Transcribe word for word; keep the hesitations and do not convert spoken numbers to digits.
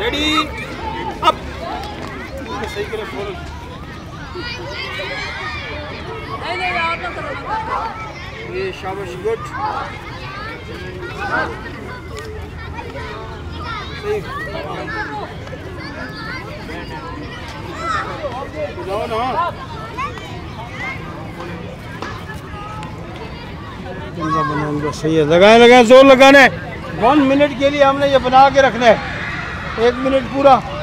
Ready up सही करे बोलो नहीं नहीं आप लोग करो ये शाबाश गुड सही जाओ ना इनका बनाना सही है लगाए लगाए जोर लगाने वन मिनट के लिए हमने ये बना के रखना है एक मिनट पूरा।